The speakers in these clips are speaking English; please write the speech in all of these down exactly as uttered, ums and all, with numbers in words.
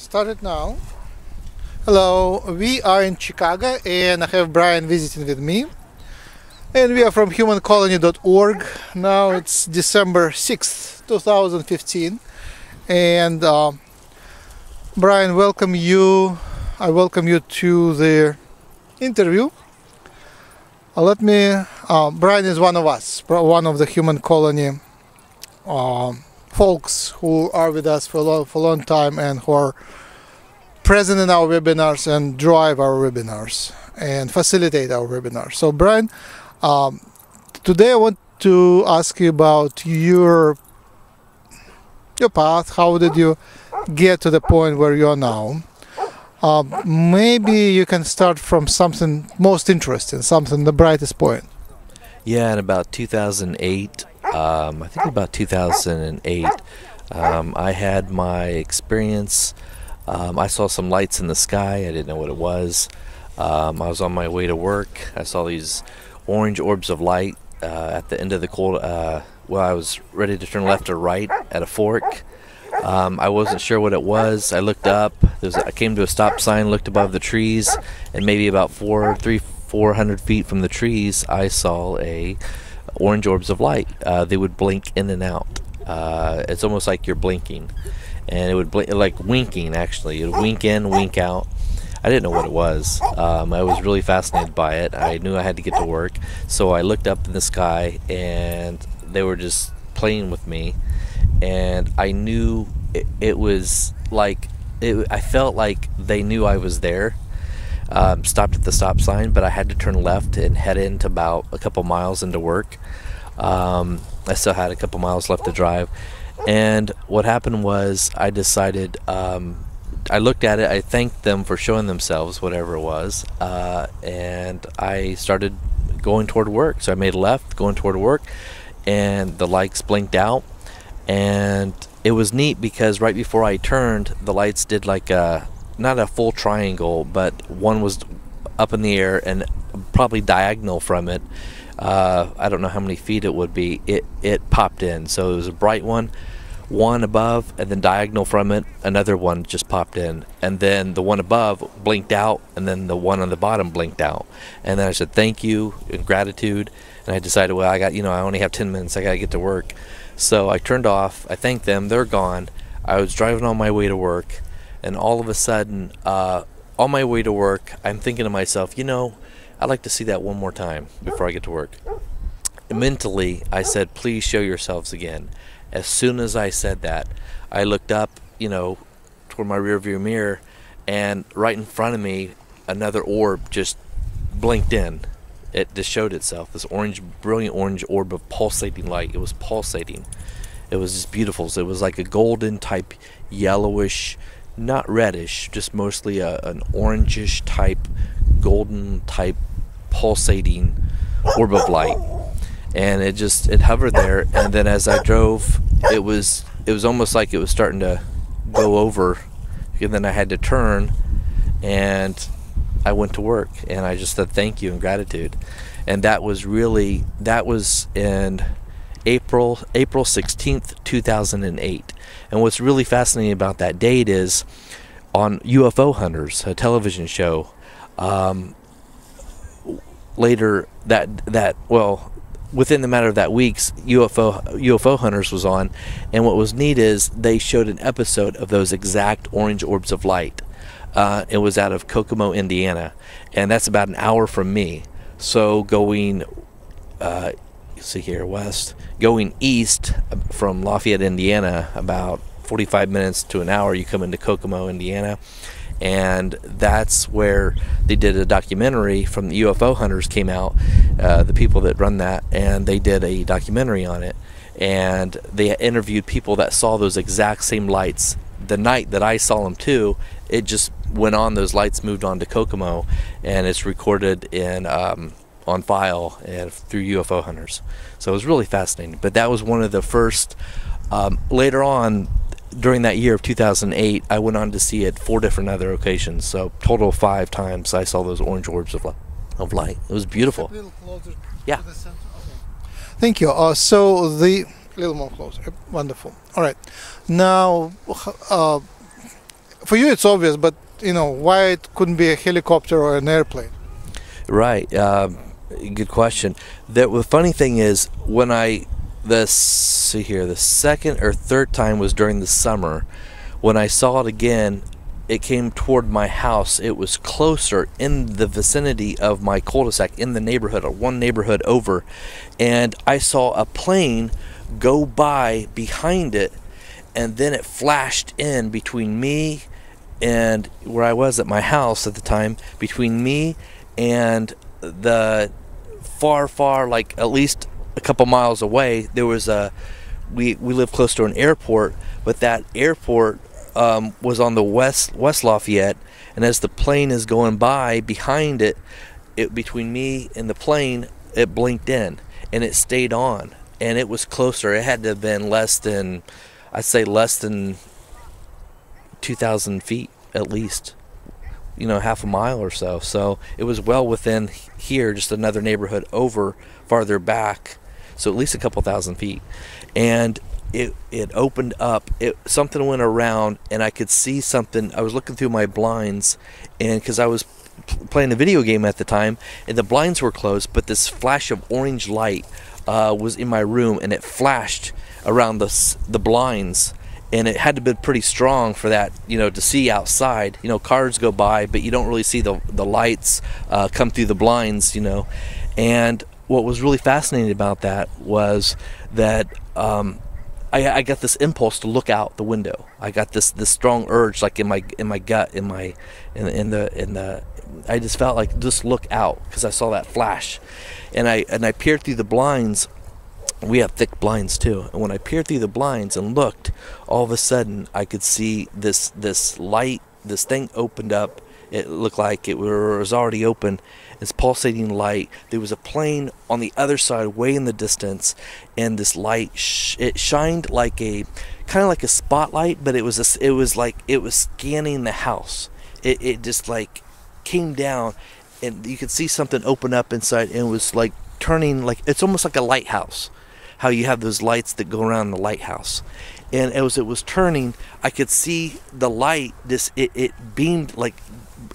Start it now. Hello, we are in Chicago and I have Brian visiting with me. And we are from human colony dot org. Now it's December sixth, two thousand fifteen. And uh, Brian, welcome you. I welcome you to the interview. Uh, let me, uh, Brian is one of us, one of the Human Colony uh, folks who are with us for a, long, for a long time and who are present in our webinars and drive our webinars and facilitate our webinars. So Brian, Um, today I want to ask you about your your path. How did you get to the point where you are now? Uh, maybe you can start from something most interesting, something the brightest point. Yeah, in about two thousand eight, um, I think about two thousand eight, um, I had my experience. Um, I saw some lights in the sky. I didn't know what it was. Um, I was on my way to work. I saw these orange orbs of light uh, at the end of the cold. Uh, well, I was ready to turn left or right at a fork. Um, I wasn't sure what it was. I looked up. There was a, I came to a stop sign, looked above the trees, and maybe about four, three, four hundred feet from the trees, I saw a orange orbs of light. Uh, they would blink in and out. Uh, it's almost like you're blinking, and it would blink like winking. Actually, it would wink in, wink out. I didn't know what it was. Um, I was really fascinated by it. I knew I had to get to work, so I looked up in the sky, and they were just playing with me. And I knew it, it was like it, I felt like they knew I was there. Um, stopped at the stop sign, but I had to turn left and head into about a couple miles into work. Um, I still had a couple miles left to drive. And what happened was I decided. Um, I looked at it, I thanked them for showing themselves, whatever it was, uh, and I started going toward work. So I made a left, going toward work, and the lights blinked out. And it was neat because right before I turned, the lights did like a, not a full triangle, but one was up in the air and probably diagonal from it. Uh, I don't know how many feet it would be. It, it popped in, so it was a bright one. One above, and then diagonal from it, another one just popped in, and then the one above blinked out, and then the one on the bottom blinked out. And then I said thank you and gratitude, and I decided, well, I got, you know, I only have ten minutes, I gotta get to work. So I turned off, I thanked them, they're gone. I was driving on my way to work, and all of a sudden, uh, on my way to work, I'm thinking to myself, you know, I'd like to see that one more time before I get to work. And mentally, I said, please show yourselves again. As soon as I said that, I looked up, you know, toward my rearview mirror, and right in front of me, another orb just blinked in. It just showed itself, this orange, brilliant orange orb of pulsating light. It was pulsating. It was just beautiful. So it was like a golden type, yellowish, not reddish, just mostly a, an orangish type, golden type, pulsating orb of light. And it just, it hovered there, and then as I drove, it was it was almost like it was starting to go over, and then I had to turn, and I went to work, and I just said thank you and gratitude. And that was really, that was in April, April sixteenth, two thousand eight. And what's really fascinating about that date is on U F O Hunters, a television show, um, later that, that, well, within the matter of that week's U F O U F O Hunters was on, and what was neat is they showed an episode of those exact orange orbs of light. Uh, it was out of Kokomo, Indiana, and that's about an hour from me. So going, uh, see here, west, going east from Lafayette, Indiana, about forty-five minutes to an hour, you come into Kokomo, Indiana. And that's where they did a documentary from the U F O Hunters came out, uh, the people that run that, and they did a documentary on it. And they interviewed people that saw those exact same lights. The night that I saw them too, it just went on, those lights moved on to Kokomo, and it's recorded in, um, on file and through U F O Hunters. So it was really fascinating. But that was one of the first, um, later on, during that year of two thousand eight, I went on to see it four different other occasions. So total five times I saw those orange orbs of light. Of light. It was beautiful. A little closer. Yeah. To the center. Okay. Thank you. Uh, so the little more closer. Wonderful. All right. Now, uh, for you it's obvious, but you know, why it couldn't be a helicopter or an airplane? Right. Um, good question. The, the funny thing is, when I this see here, the second or third time was during the summer. When I saw it again, it came toward my house. It was closer, in the vicinity of my cul-de-sac, in the neighborhood, or one neighborhood over, and I saw a plane go by behind it, and then it flashed in between me and where I was at my house at the time, between me and the far, far, like at least a couple miles away. There was a, we, we live close to an airport, but that airport Um, was on the West West Lafayette, and as the plane is going by behind it, it between me and the plane, it blinked in, and it stayed on, and it was closer. It had to have been less than, I'd say less than two thousand feet at least, you know, half a mile or so. So it was well within here, just another neighborhood over, farther back, so at least a couple thousand feet. And It, it opened up, it, something went around, and I could see something. I was looking through my blinds, and because I was playing a video game at the time, and the blinds were closed, but this flash of orange light uh, was in my room, and it flashed around the, the blinds, and it had to be pretty strong for that, you know, to see outside. You know, cars go by, but you don't really see the, the lights uh, come through the blinds, you know. And what was really fascinating about that was that um, I, I got this impulse to look out the window. I got this this strong urge, like in my in my gut, in my in, in the in the. I just felt like just look out, because I saw that flash, and I and I peered through the blinds. We have thick blinds too, and when I peered through the blinds and looked, all of a sudden I could see this this light. This thing opened up. It looked like it was already open. This pulsating light. There was a plane on the other side, way in the distance, and this light sh it shined like a, kind of like a spotlight, but it was a, it was like it was scanning the house. It it just like came down, and you could see something open up inside, and it was like turning, like it's almost like a lighthouse. How you have those lights that go around the lighthouse. And as it was turning, I could see the light. This it it beamed, like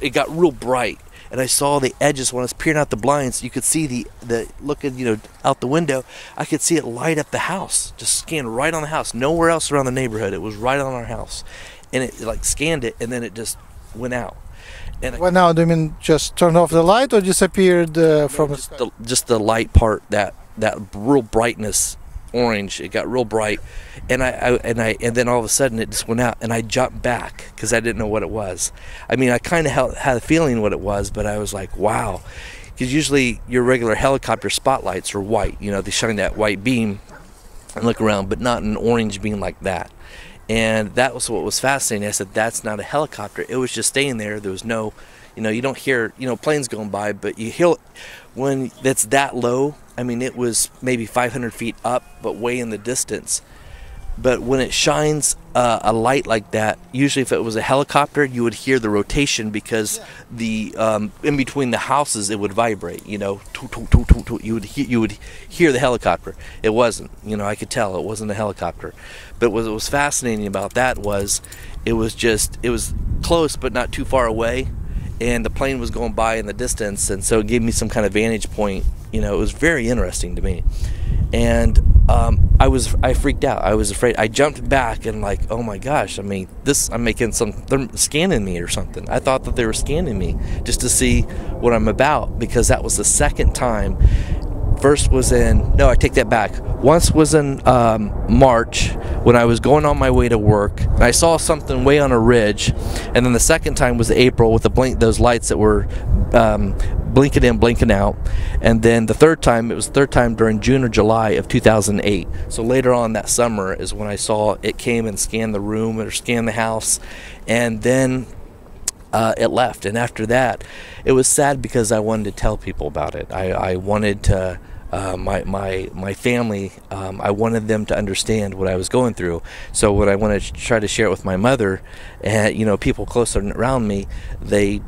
it got real bright. And I saw the edges when I was peering out the blinds. You could see the, the looking, you know, out the window. I could see it light up the house, just scan right on the house. Nowhere else around the neighborhood. It was right on our house, and it like scanned it, and then it just went out. And well, now do you mean just turned off the light, or disappeared uh, from just the, just the light part, that that real brightness, orange? It got real bright, and I, I and I and then all of a sudden it just went out, and I jumped back because I didn't know what it was. I mean, I kind of had a feeling what it was, but I was like, wow, because usually your regular helicopter spotlights are white, you know, they shine that white beam and look around, but not an orange beam like that. And that was what was fascinating. I said, that's not a helicopter. It was just staying there. There was no, you know, you don't hear, you know, planes going by, but you hear when that's that low. I mean, it was maybe five hundred feet up, but way in the distance. But when it shines uh, a light like that, usually if it was a helicopter, you would hear the rotation, because yeah. the um, in between the houses it would vibrate. You know, toot, toot, toot, toot, toot. You would he you would hear the helicopter. It wasn't. You know, I could tell it wasn't a helicopter. But what was fascinating about that was, it was just it was close but not too far away, and the plane was going by in the distance, and so it gave me some kind of vantage point. You know, it was very interesting to me, and um, I was I freaked out. I was afraid. I jumped back and like, oh my gosh! I mean, this I'm making some they're scanning me or something. I thought that they were scanning me just to see what I'm about, because that was the second time. First was in no, I take that back. Once was in um, March, when I was going on my way to work, and I saw something way on a ridge, and then the second time was April with the blink those lights that were. Um, blinking in, blinking out, and then the third time, it was the third time during June or July of two thousand eight. So later on that summer is when I saw it came and scanned the room or scanned the house, and then uh, it left. And after that, it was sad because I wanted to tell people about it. I, I wanted to, uh, my, my, my family, um, I wanted them to understand what I was going through. So what I wanted to try to share it with my mother, and you know, people closer around me, they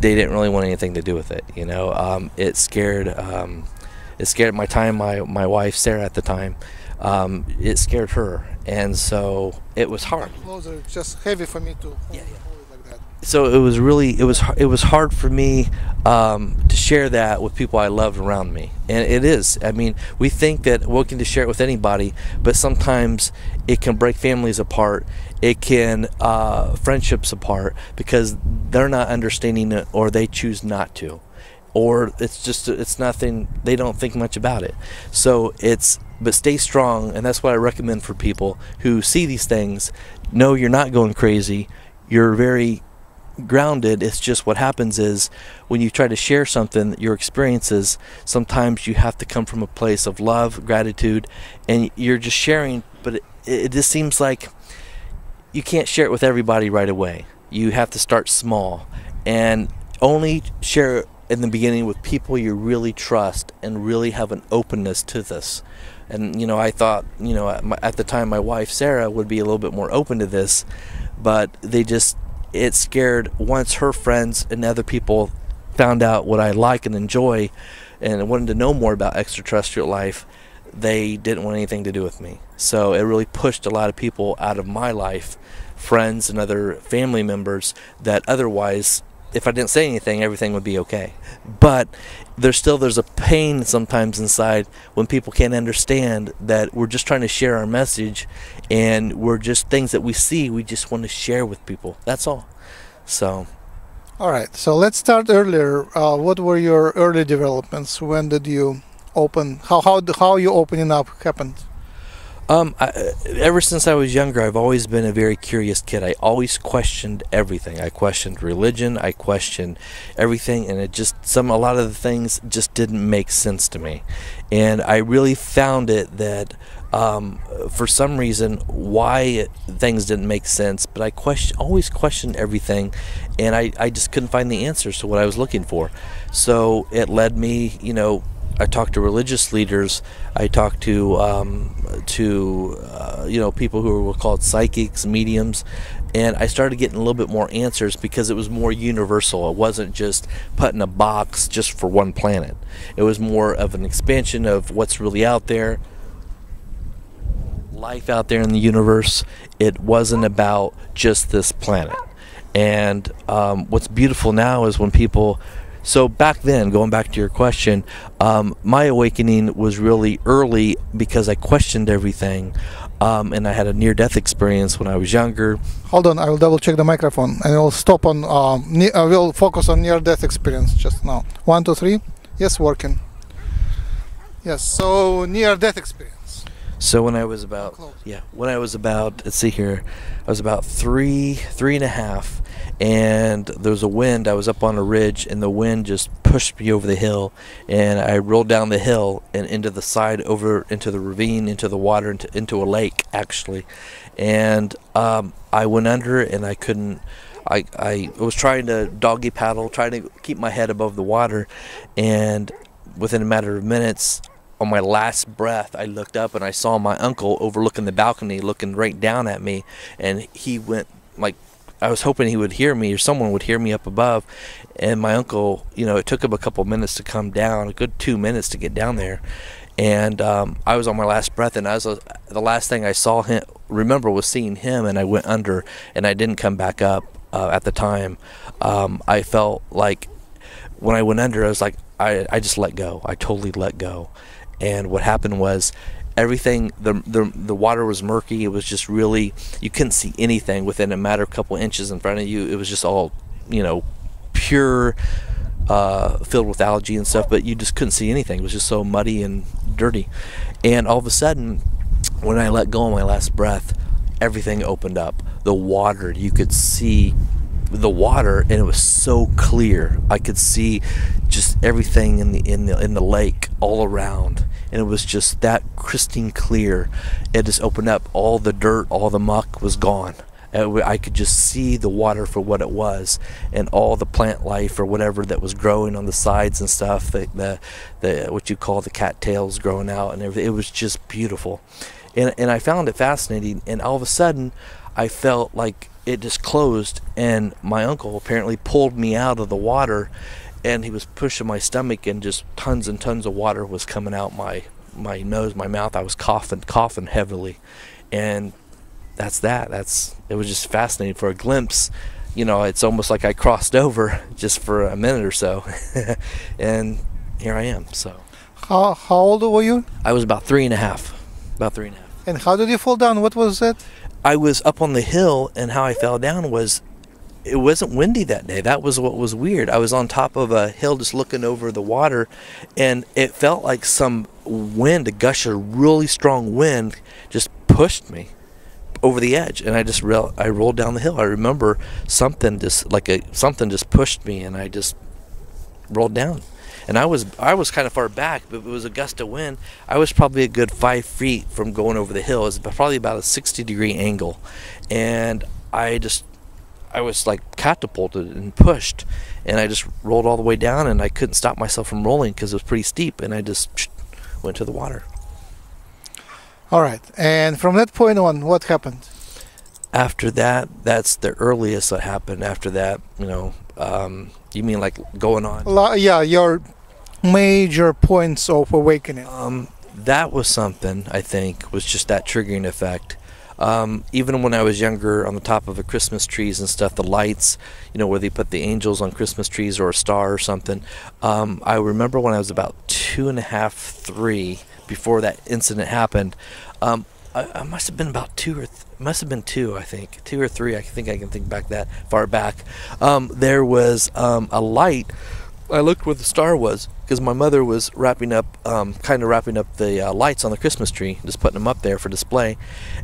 they didn't really want anything to do with it, you know. Um, it scared, um, it scared my time. My my wife Sarah at the time um, it scared her, and so it was hard. Those are just heavy for me to hold, yeah, yeah. hold it like that. So it was really it was it was hard for me um, to share that with people I loved around me, and it is. I mean, we think that we're going to share it with anybody, but sometimes it can break families apart. It can uh, friendships apart because they're not understanding it, or they choose not to. Or it's just, it's nothing, they don't think much about it. So it's, but stay strong, and that's what I recommend for people who see these things. No, you're not going crazy. You're very grounded. It's just what happens is when you try to share something, your experiences, sometimes you have to come from a place of love, gratitude, and you're just sharing, but it, it just seems like you can't share it with everybody right away. You have to start small and only share it in the beginning with people you really trust and really have an openness to this. And you know, I thought, you know, at, my, at the time my wife Sarah would be a little bit more open to this, but they just, it scared, once her friends and other people found out what I like and enjoy and wanted to know more about extraterrestrial life, they didn't want anything to do with me. So it really pushed a lot of people out of my life, friends and other family members that otherwise, if I didn't say anything, everything would be okay. But there's still, there's a pain sometimes inside when people can't understand that we're just trying to share our message, and we're just, things that we see, we just want to share with people. That's all. So. All right. So let's start earlier. Uh, what were your early developments? When did you open? How how how you opening up happened? Um, I, ever since I was younger, I've always been a very curious kid. I always questioned everything. I questioned religion. I questioned everything, and it just some a lot of the things just didn't make sense to me. And I really found it that um, for some reason why things didn't make sense. But I question always questioned everything, and I I just couldn't find the answers to what I was looking for. So it led me, you know. I talked to religious leaders. I talked to um, to uh, you know, people who were called psychics, mediums, and I started getting a little bit more answers because it was more universal. It wasn't just put in a box just for one planet. It was more of an expansion of what's really out there, life out there in the universe. It wasn't about just this planet. And um, what's beautiful now is when people. So back then, going back to your question, um, my awakening was really early because I questioned everything, um, and I had a near-death experience when I was younger. Hold on, I will double-check the microphone, and I will stop on. Um, ne I will focus on near-death experience just now. One, two, three. Yes, working. Yes. So near-death experience. So when I was about, yeah, when I was about, let's see here, I was about three, three and a half. And there was a wind. I was up on a ridge, and the wind just pushed me over the hill, and I rolled down the hill and into the side, over into the ravine, into the water, into, into a lake actually. And um, I went under, and I couldn't. I I was trying to doggy paddle, trying to keep my head above the water, and within a matter of minutes. On my last breath, I looked up, and I saw my uncle overlooking the balcony, looking right down at me, and he went like. I was hoping he would hear me, or someone would hear me up above. And my uncle, you know, it took him a couple minutes to come down, a good two minutes to get down there. And um, I was on my last breath, and I was uh, the last thing I saw him, remember, was seeing him, and I went under, and I didn't come back up uh, at the time. Um, I felt like when I went under, I was like, I, I just let go. I totally let go. And what happened was, everything, the, the the water was murky. It was just really, you couldn't see anything within a matter of couple inches in front of you. It was just all, you know, pure, uh, filled with algae and stuff, but you just couldn't see anything. It was just so muddy and dirty. And all of a sudden, when I let go of my last breath, everything opened up. The water, you could see the water, and it was so clear. I could see just everything in the in the in the lake all around. And it was just that crystal clear. It just opened up. All the dirt, all the muck was gone. I could just see the water for what it was, and all the plant life or whatever that was growing on the sides and stuff, the, the, the what you call the cattails growing out and everything. It was just beautiful. And, and I found it fascinating. And all of a sudden, I felt like it just closed, and my uncle apparently pulled me out of the water. And he was pushing my stomach, and just tons and tons of water was coming out my my nose, my mouth. I was coughing, coughing heavily, and that's that. That's it was just fascinating for a glimpse. You know, it's almost like I crossed over just for a minute or so, and here I am. So, how how old were you? I was about three and a half, about three and a half. And how did you fall down? What was it? I was up on the hill, and how I fell down was, it wasn't windy that day. That was what was weird. I was on top of a hill just looking over the water, and it felt like some wind, a gush of really strong wind, just pushed me over the edge, and I just real I rolled down the hill. I remember something just like a something just pushed me, and I just rolled down. And I was I was kind of far back, but it was a gust of wind. I was probably a good five feet from going over the hill. It's probably about a sixty degree angle, and I just I was like catapulted and pushed, and I just rolled all the way down, and I couldn't stop myself from rolling because it was pretty steep, and I just went to the water. All right, and from that point on, what happened? After that, that's the earliest that happened. After that, you know, um, you mean like going on? La yeah, your major points of awakening. Um, that was something, I think, was just that triggering effect. Um, even when I was younger, on the top of the Christmas trees and stuff, the lights, you know, where they put the angels on Christmas trees or a star or something. Um, I remember when I was about two and a half, three, before that incident happened, um, I, I must have been about two or th must have been two I think two or three I think I can think back that far back. Um, there was um, a light. I looked where the star was because my mother was wrapping up um, kind of wrapping up the uh, lights on the Christmas tree, just putting them up there for display,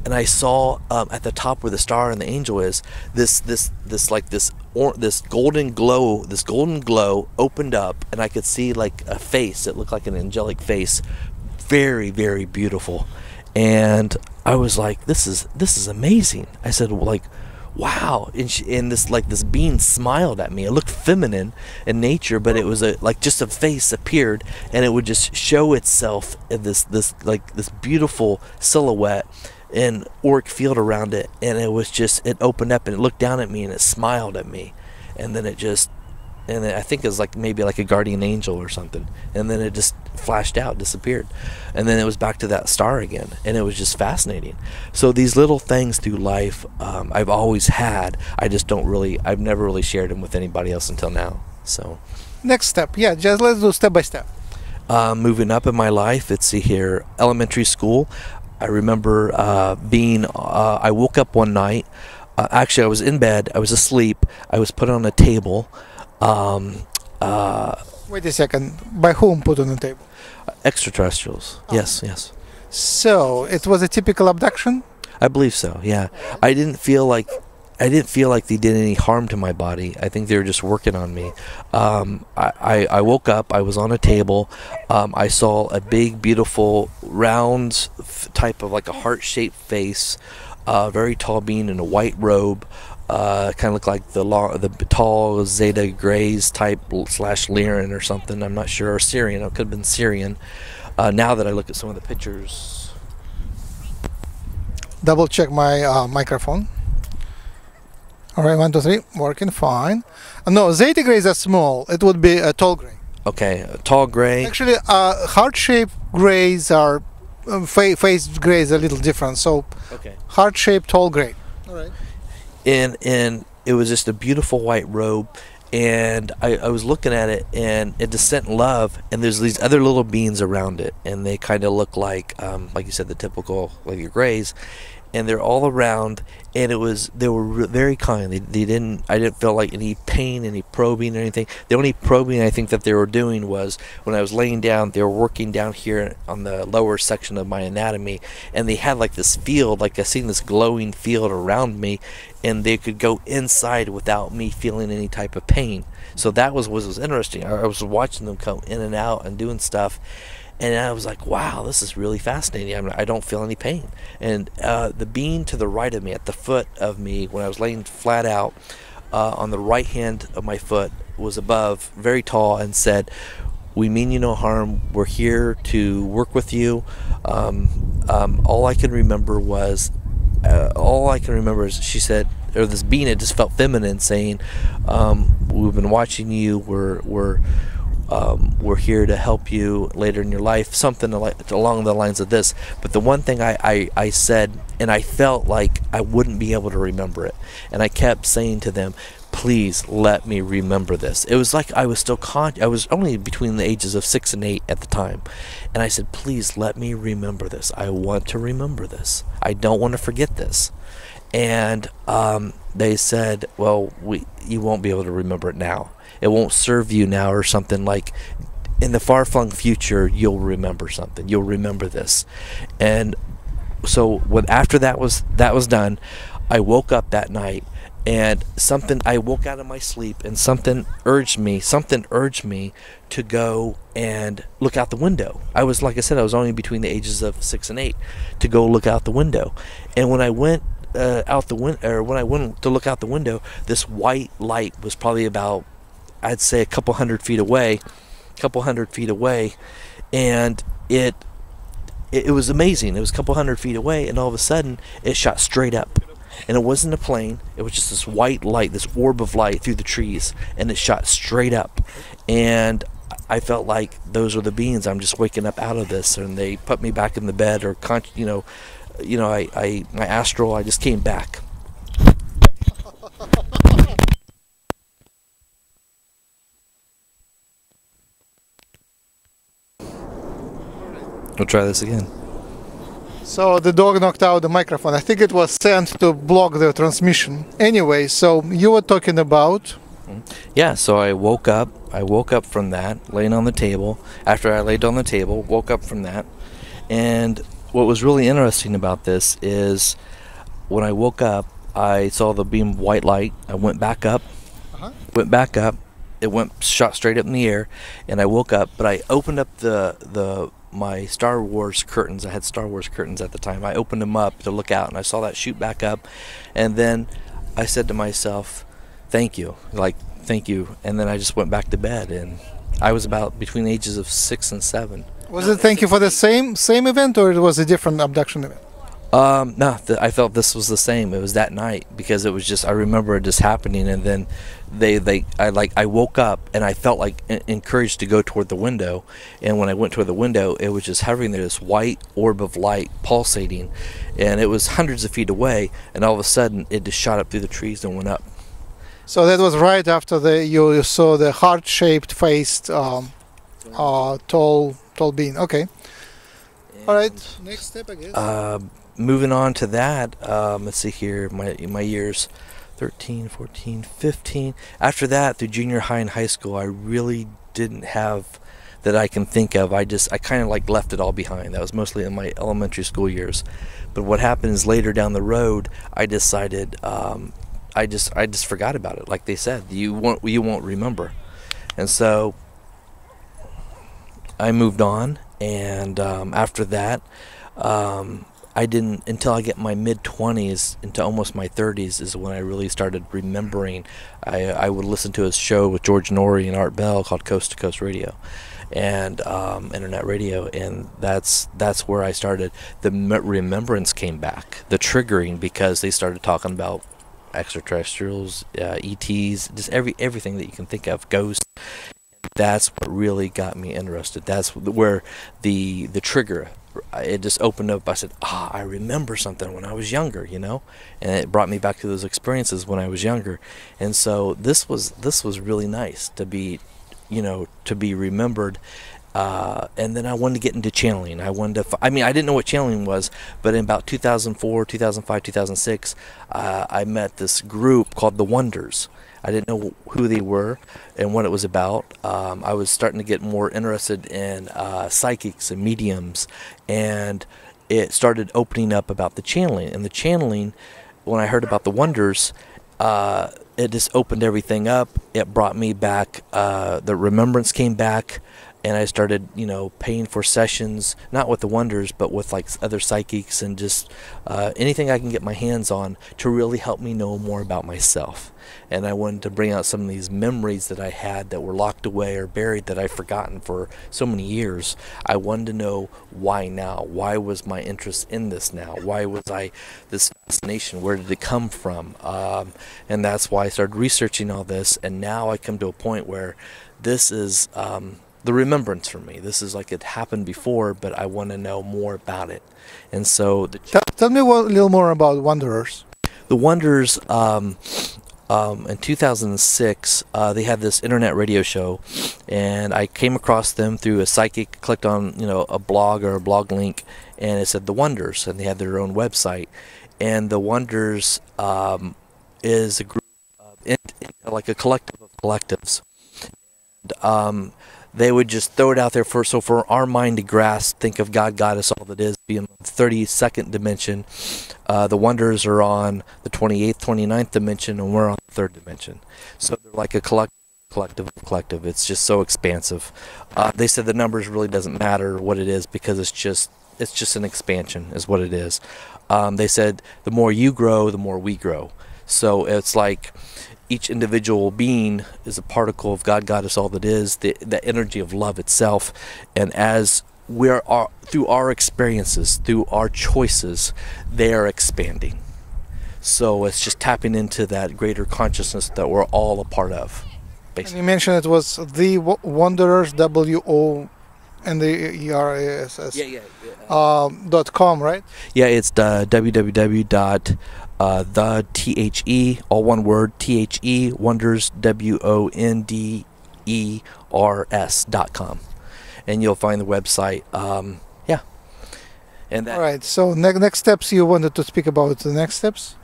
and I saw um, at the top where the star and the angel is, this this this like this or this golden glow this golden glow opened up, and I could see like a face. It looked like an angelic face, very very beautiful, and I was like, this is this is amazing. I said, well, like, wow. And, she, and this like this being smiled at me. It looked feminine in nature, but it was a like just a face appeared, and it would just show itself in this this like this beautiful silhouette and auric field around it, and it was just, it opened up and it looked down at me and it smiled at me, and then it just and then I think it was like maybe like a guardian angel or something, and then it just flashed out, disappeared, and then it was back to that star again, and it was just fascinating. So these little things through life, um, I've always had. I just don't really, I've never really shared them with anybody else until now. So next step, yeah, just let's do step by step. Uh, moving up in my life, let's see here, elementary school. I remember uh, being, uh, I woke up one night, uh, actually I was in bed, I was asleep, I was put on a table. Um, uh, Wait a second, by whom put on the table? Uh, extraterrestrials. Oh. Yes, yes. So it was a typical abduction? I believe so. Yeah, I didn't feel like I didn't feel like they did any harm to my body. I think they were just working on me. Um, I, I I woke up. I was on a table. Um, I saw a big, beautiful, round type of like a heart-shaped face, uh, very tall being in a white robe. Uh, kind of look like the long, the tall Zeta Greys type slash Liren or something. I'm not sure. Or Syrian. It could have been Syrian. Uh, now that I look at some of the pictures. Double check my uh, microphone. All right, one, two, three. Working fine. Uh, no, Zeta Greys are small. It would be a tall gray. Okay, a tall gray. Actually, uh, heart-shaped greys are, um, fa faced greys are a little different. So, okay. Heart-shaped tall gray. All right. And, and it was just a beautiful white robe, and I, I was looking at it, and it just sent love, and there's these other little beings around it, and they kind of look like, um, like you said, the typical, like your grays, and they're all around, and it was, they were very kind. They, they didn't, I didn't feel like any pain, any probing or anything. The only probing I think that they were doing was, when I was laying down, they were working down here on the lower section of my anatomy, and they had like this field, like I seen this glowing field around me, and they could go inside without me feeling any type of pain. So that was what was interesting. I, I was watching them come in and out and doing stuff, and I was like, wow, this is really fascinating. I mean, I don't feel any pain. And uh, the being to the right of me, at the foot of me, when I was laying flat out, uh, on the right hand of my foot, was above, very tall, and said, we mean you no harm. We're here to work with you. Um, um, all I can remember was, uh, all I can remember is she said, or this being, it just felt feminine, saying, um, we've been watching you, we're, we're, Um, we're here to help you later in your life, something along the lines of this. But the one thing I, I, I said, and I felt like I wouldn't be able to remember it, and I kept saying to them, please let me remember this. It was like I was still con I was only between the ages of six and eight at the time, and I said, please let me remember this. I want to remember this. I don't want to forget this. And um, they said, well, we you won't be able to remember it now. It won't serve you now, or something like, in the far-flung future, you'll remember something. You'll remember this. And so when after that was that was done, I woke up that night, and something I woke out of my sleep, and something urged me. Something urged me to go and look out the window. I was, like I said, I was only between the ages of six and eight, to go look out the window. And when I went uh, out the window, or when I went to look out the window, this white light was probably about, I'd say, a couple hundred feet away, a couple hundred feet away, and it, it it was amazing. It was a couple hundred feet away, and all of a sudden, it shot straight up, and it wasn't a plane. It was just this white light, this orb of light through the trees, and it shot straight up, and I felt like those are the beings. I'm just waking up out of this, and they put me back in the bed, or con you know, you know, I, I my astral. I just came back. We'll try this again. So the dog knocked out the microphone. I think it was sent to block the transmission. Anyway, so you were talking about... Yeah, so I woke up. I woke up from that, laying on the table. After I laid on the table, woke up from that. And what was really interesting about this is when I woke up, I saw the beam of white light. I went back up, uh-huh. went back up. It went shot straight up in the air, and I woke up, but I opened up the... the my Star Wars curtains. I had Star Wars curtains at the time. I opened them up to look out, and I saw that shoot back up, and then I said to myself, thank you, like, thank you. And then I just went back to bed, and I was about between the ages of six and seven. Was it thank you for the same same event, or it was a different abduction event? Um, no, the, I felt this was the same. It was that night, because it was just, I remember it just happening, and then they, they, I like, I woke up, and I felt like encouraged to go toward the window, and when I went toward the window, it was just hovering there, this white orb of light pulsating, and it was hundreds of feet away, and all of a sudden, it just shot up through the trees and went up. So that was right after the, you, you saw the heart-shaped faced, um, uh, tall, tall being. Okay. And all right. Next step, I guess. Uh, Moving on to that, um, let's see here, my my years, thirteen, fourteen, fifteen. After that, through junior high and high school, I really didn't have that I can think of. I just, I kind of like left it all behind. That was mostly in my elementary school years. But what happened is later down the road, I decided, um, I just, I just forgot about it. Like they said, you won't, you won't remember. And so I moved on, and um, after that, um, I didn't, until I get my mid twenties into almost my thirties is when I really started remembering. I, I would listen to a show with George Norrie and Art Bell called Coast to Coast Radio, and um, internet radio, and that's that's where I started. The remembrance came back, the triggering, because they started talking about extraterrestrials, uh, E Ts, just every everything that you can think of, ghosts. That's what really got me interested. That's where the the trigger. It just opened up. I said, ah, I remember something when I was younger, you know, and it brought me back to those experiences when I was younger. And so this was this was really nice to be, you know, to be remembered. Uh, and then I wanted to get into channeling. I wanted to, I mean, I didn't know what channeling was, but in about two thousand four, two thousand five, two thousand six, uh, I met this group called The Wonders. I didn't know who they were and what it was about. Um, I was starting to get more interested in uh, psychics and mediums, and it started opening up about the channeling. And the channeling, when I heard about The Wonders, uh, it just opened everything up. It brought me back. Uh, the remembrance came back, and I started, you know, paying for sessions, not with The Wonders, but with like other psychics, and just uh, anything I can get my hands on to really help me know more about myself. And I wanted to bring out some of these memories that I had that were locked away or buried that I've forgotten for so many years. I wanted to know why now. Why was my interest in this now? Why was I this fascination? Where did it come from? Um, and that's why I started researching all this, and now I come to a point where this is um, the remembrance for me. This is like it happened before, but I want to know more about it. And so the tell, tell me a little more about Wanderers. The Wonders, um, um, in two thousand six, uh, they had this internet radio show, and I came across them through a psychic, clicked on, you know, a blog or a blog link, and it said The Wonders, and they had their own website. And The Wonders um, is a group, of, in, in, like a collective of collectives. And, um, they would just throw it out there for, so for our mind to grasp, think of God, Goddess, all that is, being the thirty-second dimension. Uh, the Wonders are on the twenty-eighth, twenty-ninth dimension, and we're on the third dimension. So they're like a collect collective collective. It's just so expansive. Uh, they said the numbers really doesn't matter what it is, because it's just it's just an expansion is what it is. Um, they said the more you grow, the more we grow. So it's like each individual being is a particle of God, Goddess, all that is, the, the energy of love itself. And as we are, through our experiences, through our choices, they are expanding. So it's just tapping into that greater consciousness that we're all a part of. Basically. And you mentioned it was The Wanderers, W O N D E R E S S yeah, yeah, yeah. Um, dot com, right? Yeah, it's uh, www dot uh, the T H E, all one word, T H E, Wonders, W O N D E R S dot com. And you'll find the website. Um, yeah. And that, all right. So ne next steps, you wanted to speak about the next steps.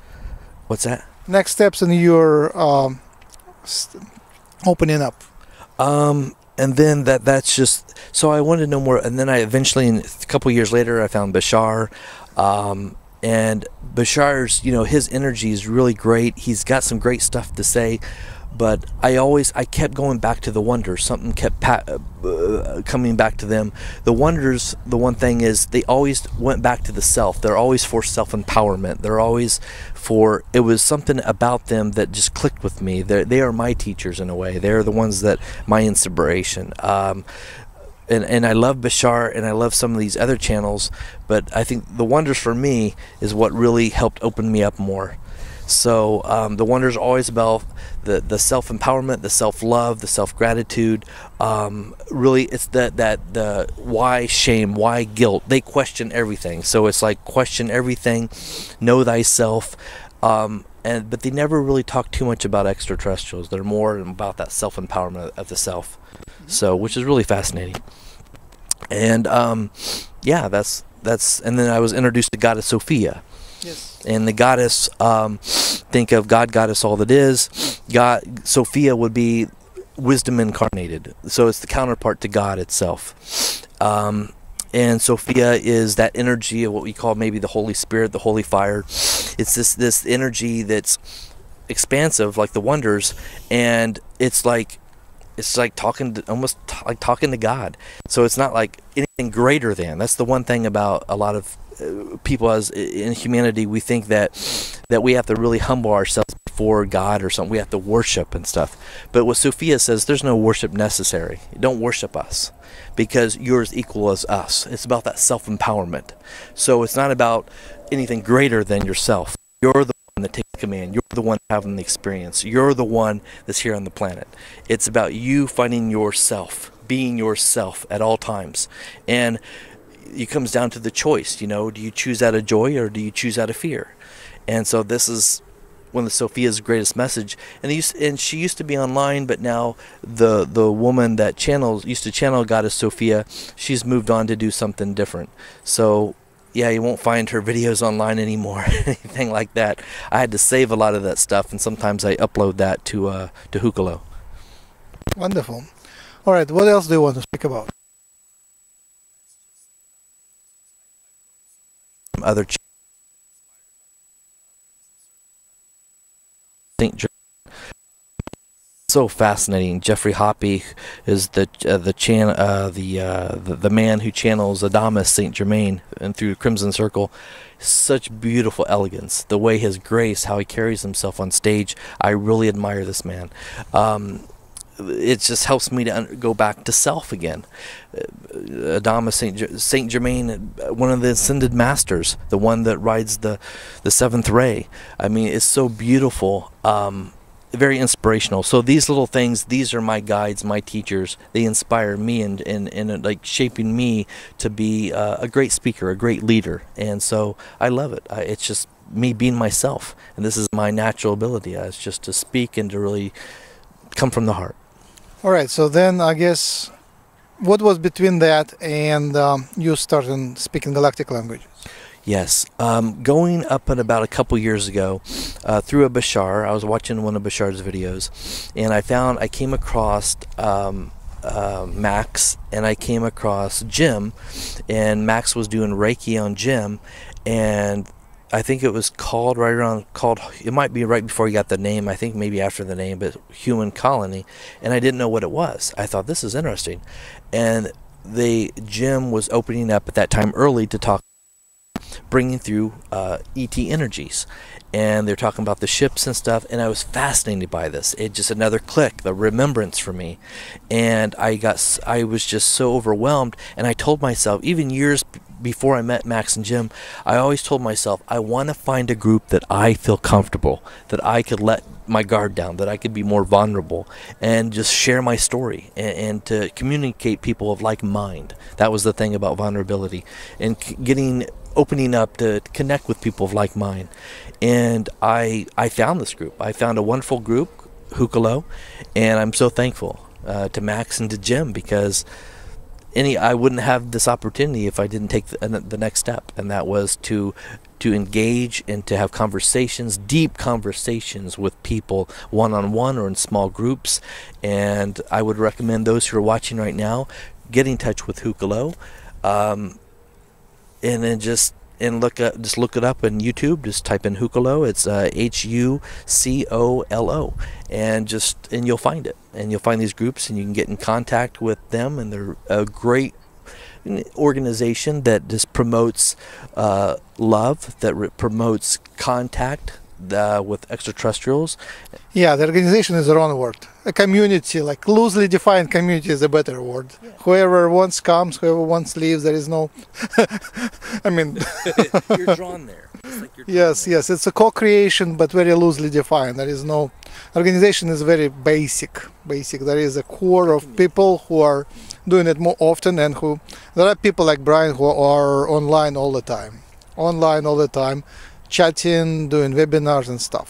What's that? Next steps in your um, opening up. Um, and then that that's just so I wanted to know more. And then I eventually, a couple years later, I found Bashar. Um, and Bashar's, you know, his energy is really great. He's got some great stuff to say. But I always, I kept going back to The Wonders. Something kept pa uh, coming back to them. The Wonders, the one thing is, they always went back to the self. They're always for self-empowerment. They're always for, it was something about them that just clicked with me. They're, they are my teachers in a way. They're the ones that, my inspiration. Um, and, and I love Bashar, and I love some of these other channels. But I think The Wonders for me is what really helped open me up more. So um, The Wonders are always about the, the self-empowerment, the self-love, the self-gratitude. Um, really, it's that, that the why shame, why guilt. They question everything. So it's like question everything, know thyself. Um, and But they never really talk too much about extraterrestrials. They're more about that self-empowerment of the self, so which is really fascinating. And um, yeah, that's, that's, and then I was introduced to Goddess Sophia. Yes. And the goddess, um, think of God, Goddess, all that is. God, Sophia would be wisdom incarnated. So it's the counterpart to God itself. Um, and Sophia is that energy of what we call maybe the Holy Spirit, the Holy Fire. It's this, this energy that's expansive, like The Wonders. And it's like, it's like talking to, almost t like talking to God. So it's not like anything greater than. That's the one thing about a lot of people as in humanity, we think that that we have to really humble ourselves before God or something. We have to worship and stuff. But what Sophia says, there's no worship necessary. Don't worship us, because you're as equal as us. It's about that self-empowerment. So it's not about anything greater than yourself. You're the one that takes command. You're the one having the experience. You're the one that's here on the planet. It's about you finding yourself, being yourself at all times. And it comes down to the choice, you know, do you choose out of joy or do you choose out of fear? And so this is one of Sophia's greatest message. And they used, and she used to be online, but now the the woman that channels used to channel Goddess Sophia, she's moved on to do something different. So yeah, you won't find her videos online anymore, anything like that. I had to save a lot of that stuff, and sometimes I upload that to uh, to Hucolo. Wonderful. All right, what else do you want to speak about? Other ch so fascinating. Jeffrey Hoppe is the uh, the chan uh, the, uh, the the man who channels Adamus Saint Germain and through Crimson Circle. Such beautiful elegance, the way his grace, how he carries himself on stage. I really admire this man. Um, it just helps me to go back to self again. Adamus Saint Saint Germain, one of the ascended masters, the one that rides the the seventh ray. I mean, it's so beautiful, um, very inspirational. So these little things, these are my guides, my teachers. They inspire me and and and like shaping me to be uh, a great speaker, a great leader. And so I love it. I, it's just me being myself, and this is my natural ability. It's just to speak and to really come from the heart. All right, so then I guess what was between that and um, you starting speaking galactic languages? Yes, um, going up and about a couple years ago uh, through a Bashar, I was watching one of Bashar's videos, and I found I came across um, uh, Max, and I came across Jim, and Max was doing Reiki on Jim, and I think it was called right around called it might be right before he got the name, I think maybe after the name, but Human Colony, and I didn't know what it was. I thought this is interesting, and the Jim was opening up at that time early to talk, bringing through uh, E T energies, and they're talking about the ships and stuff, and I was fascinated by this. It just another click, the remembrance for me, and I got I was just so overwhelmed, and I told myself even years before I met Max and Jim, I always told myself, I want to find a group that I feel comfortable, that I could let my guard down, that I could be more vulnerable and just share my story, and, and to communicate people of like mind. That was the thing about vulnerability and getting, opening up to connect with people of like mind. And I, I found this group. I found a wonderful group, Hucolo, and I'm so thankful uh, to Max and to Jim, because Any, I wouldn't have this opportunity if I didn't take the, the next step, and that was to to engage and to have conversations, deep conversations with people one-on-one or in small groups. And I would recommend those who are watching right now, get in touch with Hucolo, um, and then just and look up, just look it up on YouTube. Just type in Hucolo. It's uh, H U C O L O, and just and you'll find it. And you'll find these groups, and you can get in contact with them. And they're a great organization that just promotes uh, love, that re promotes contact uh, with extraterrestrials. Yeah, the organization is the wrong word. A community, like loosely defined community, is a better word. Yeah. Whoever once comes, whoever once leaves, there is no. I mean, you're drawn there. It's like you're drawn yes, there. yes, it's a co-creation, but very loosely defined. There is no. Organization is very basic. Basic. There is a core of people who are doing it more often, and who there are people like Brian who are online all the time, online all the time, chatting, doing webinars and stuff.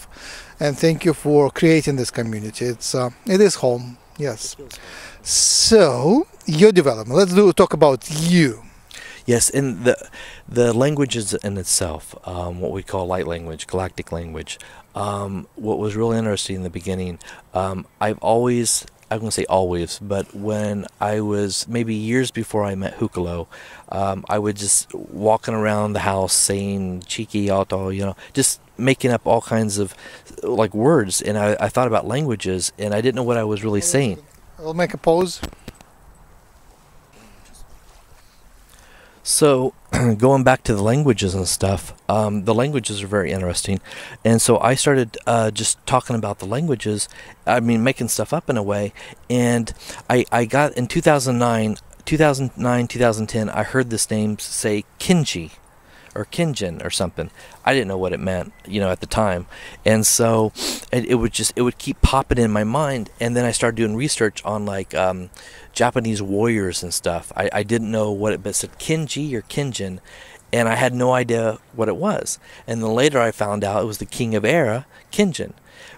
And thank you for creating this community. It's uh, it is home. Yes. So your development. Let's do talk about you. Yes, and the the language is in itself, um, what we call light language, galactic language. Um, what was really interesting in the beginning, um, I've always, I won't say always, but when I was maybe years before I met Hucolo, um, I would just walking around the house saying cheeky, auto, you know, just making up all kinds of like words. And I, I thought about languages, and I didn't know what I was really saying. I'll make a pause. So going back to the languages and stuff, um, the languages are very interesting. And so I started uh, just talking about the languages, I mean, making stuff up in a way. And I, I got in two thousand nine, two thousand ten, I heard this name say Kinji or Kinjin or something. I didn't know what it meant, you know, at the time. And so it, it would just, it would keep popping in my mind. And then I started doing research on like um, Japanese warriors and stuff. I, I didn't know what it, but it said Kinji or Kinjin. And I had no idea what it was. And then later I found out it was the king of Era, Kinjin.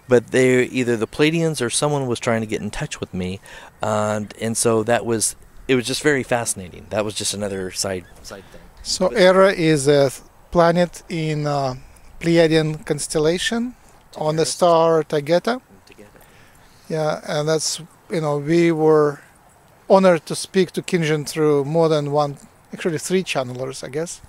But they either the Pleiadians or someone was trying to get in touch with me. And, and so that was, it was just very fascinating. That was just another side, side thing. So Era is a planet in uh, Pleiadian constellation Tageta. On the star Tageta. Tageta. Yeah, and that's, you know, we were honored to speak to Kinjin through more than one, actually three channelers, I guess.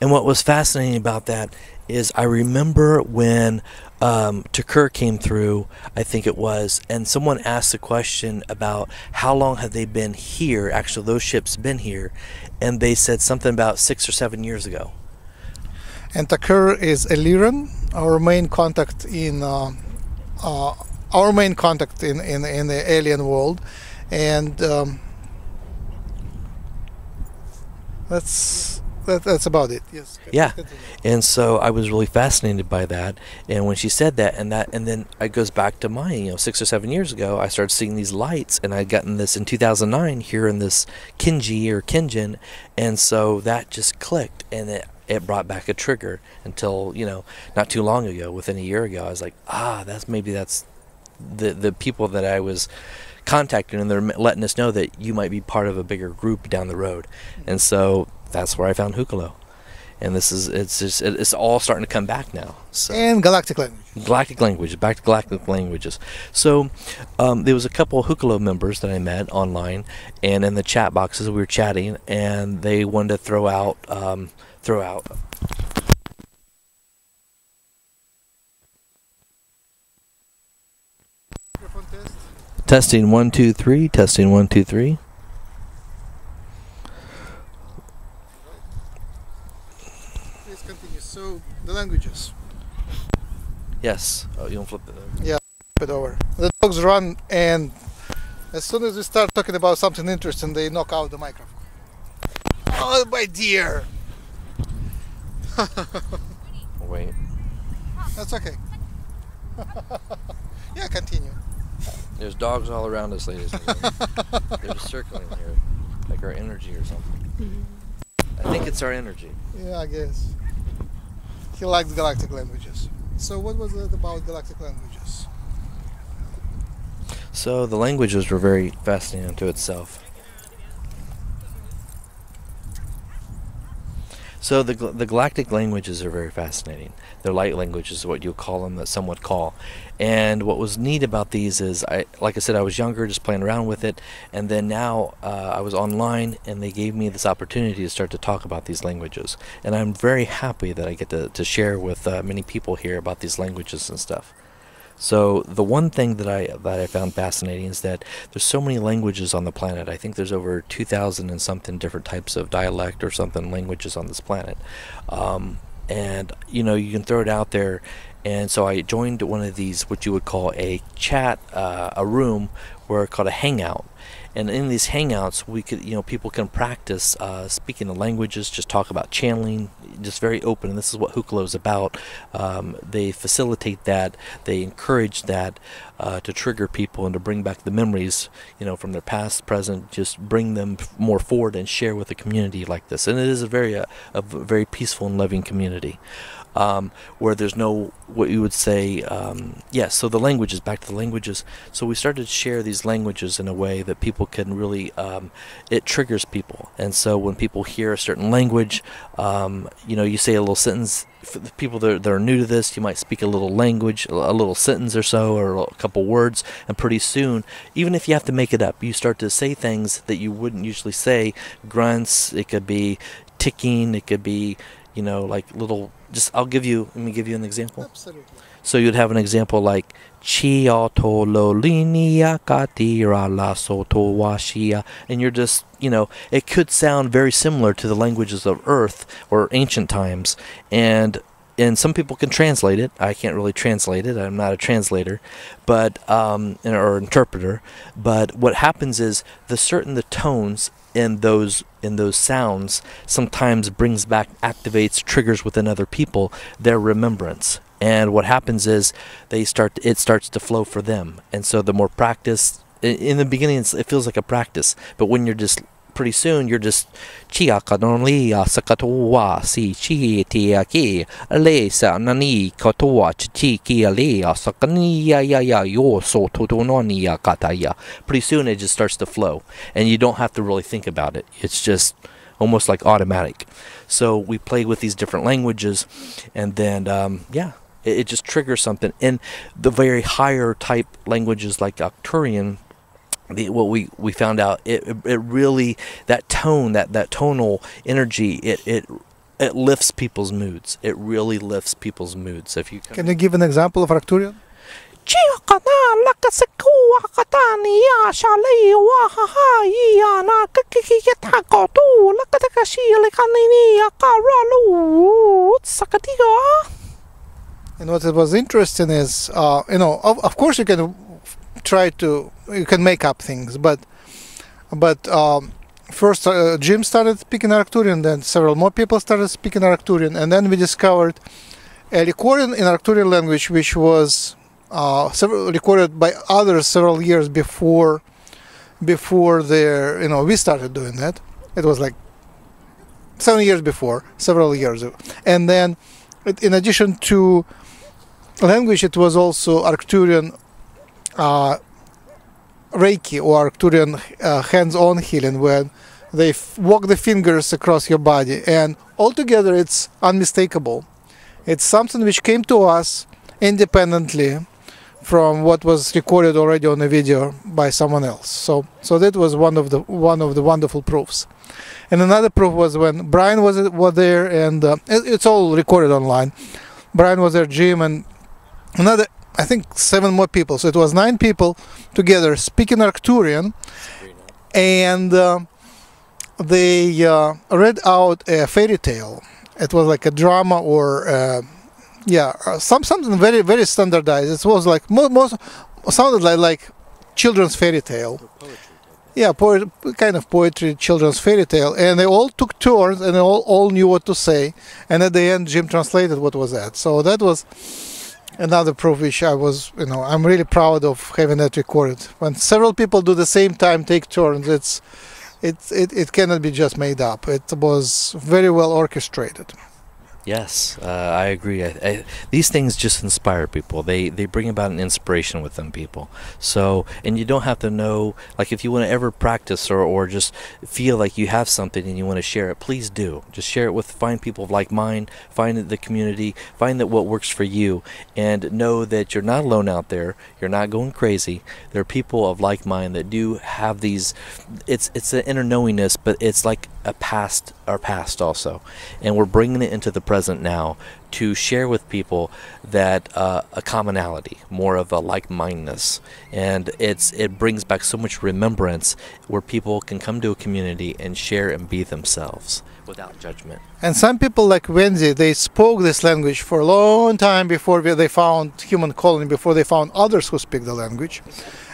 And what was fascinating about that is I remember when um, Takur came through, I think it was, and someone asked the question about how long have they been here, actually those ships been here, and they said something about six or seven years ago. And Takur is a Liren, our main contact in uh, uh, our main contact in, in, in the alien world. And um, that's that, that's about it. Yes. Yeah. And so I was really fascinated by that. And when she said that, and that, and then it goes back to my, you know, six or seven years ago, I started seeing these lights, and I'd gotten this in two thousand nine here in this Kinji or Kinjin, and so that just clicked, and it it brought back a trigger until, you know, not too long ago, within a year ago, I was like, ah, that's maybe that's the the people that I was contacting, and they're letting us know that you might be part of a bigger group down the road. And so that's where I found Hucolo, and this is it's just it, it's all starting to come back now. So, and galactic languages, galactic languages, back to galactic languages. So um, there was a couple of Hucolo members that I met online, and in the chat boxes we were chatting, and they wanted to throw out um, throw out. Testing one, two, three. Testing one, two, three. Please continue. So, the languages. Yes. Oh, you don't flip it over. Yeah, flip it over. The dogs run, and as soon as we start talking about something interesting, they knock out the microphone. Oh, my dear. Wait. That's okay. Yeah, continue. There's dogs all around us, ladies and gentlemen. They're just circling here, like our energy or something. I think it's our energy. Yeah, I guess. He likes galactic languages. So what was it about galactic languages? So the languages were very fascinating unto itself. So the, the galactic languages are very fascinating. They're light languages, what you call them, that some would call. And what was neat about these is, I, like I said, I was younger, just playing around with it. And then now uh, I was online, and they gave me this opportunity to start to talk about these languages. And I'm very happy that I get to, to share with uh, many people here about these languages and stuff. So the one thing that I that I found fascinating is that there's so many languages on the planet. I think there's over two thousand and something different types of dialect or something languages on this planet. Um, and, you know, you can throw it out there. And so I joined one of these, what you would call a chat, uh, a room where called a hangout. And in these hangouts, we could, you know, people can practice uh, speaking the languages, just talk about channeling, just very open. And this is what Hucolo is about. Um, they facilitate that, they encourage that uh, to trigger people and to bring back the memories, you know, from their past, present, just bring them more forward and share with a community like this. And it is a very, uh, a very peaceful and loving community. Um, where there's no, what you would say, um, yes, yeah, so the languages, back to the languages. So we started to share these languages in a way that people can really, um, it triggers people. And so when people hear a certain language, um, you know, you say a little sentence. For the people that are, that are new to this, you might speak a little language, a little sentence or so, or a couple words, and pretty soon, even if you have to make it up, you start to say things that you wouldn't usually say, grunts, it could be ticking, it could be, you know, like little, just, I'll give you, let me give you an example. Absolutely. So you'd have an example like, and you're just, you know, it could sound very similar to the languages of Earth or ancient times. And and some people can translate it. I can't really translate it. I'm not a translator, but um, or interpreter. But what happens is the certain the tones in those in those sounds sometimes brings back, activates, triggers within other people their remembrance. And what happens is they start. It starts to flow for them. And so the more practice in the beginning, it feels like a practice. But when you're just pretty soon you're just pretty soon it just starts to flow, and you don't have to really think about it. It's just almost like automatic. So we play with these different languages, and then um, yeah, it, it just triggers something. And the very higher type languages like Arcturian, The, what we, we found out, it, it really, that tone, that, that tonal energy, it, it it lifts people's moods. It really lifts people's moods. If you Can, can you give an example of Arcturian? And what it was interesting is, uh, you know, of, of course you can try to, you can make up things, but but um, first uh, Jim started speaking Arcturian, then several more people started speaking Arcturian, and then we discovered a recording in Arcturian language, which was uh, several, recorded by others several years before before the, you know, we started doing that. It was like seven years before, several years ago. And then in addition to language, it was also Arcturian uh, Reiki or Arcturian uh, hands-on healing, when they f walk the fingers across your body, and altogether it's unmistakable. It's something which came to us independently from what was recorded already on a video by someone else. So, so that was one of the one of the wonderful proofs. And another proof was when Brian was was there, and uh, it, it's all recorded online. Brian was there, Jim, and another, I think, seven more people. So it was nine people together speaking Arcturian, Sabrina. and uh, they uh, read out a fairy tale. It was like a drama or. Uh, Yeah, some something very very standardized. It was like most, most sounded like like children's fairy tale. Poetry, yeah, poetry, kind of poetry, children's fairy tale, and they all took turns, and they all all knew what to say. And at the end, Jim translated what was that. So that was another proof which I was, you know, I'm really proud of having that recorded. When several people do the same time, take turns, it's it it it cannot be just made up. It was very well orchestrated. Yes, uh, I agree. I, I, these things just inspire people. They they bring about an inspiration with them, people. So, and you don't have to know, like if you want to ever practice or, or just feel like you have something and you want to share it, please do. Just share it with, find people like mine, find the community, find that what works for you, and know that you're not alone out there. You're not going crazy. There are people of like mind that do have these, it's, it's an inner knowingness, but it's like a past, our past also. And we're bringing it into the present. Present now to share with people that uh, a commonality, more of a like-mindedness, and it's it brings back so much remembrance where people can come to a community and share and be themselves without judgment. And some people like Wendy, they spoke this language for a long time before they found human colony, before they found others who speak the language,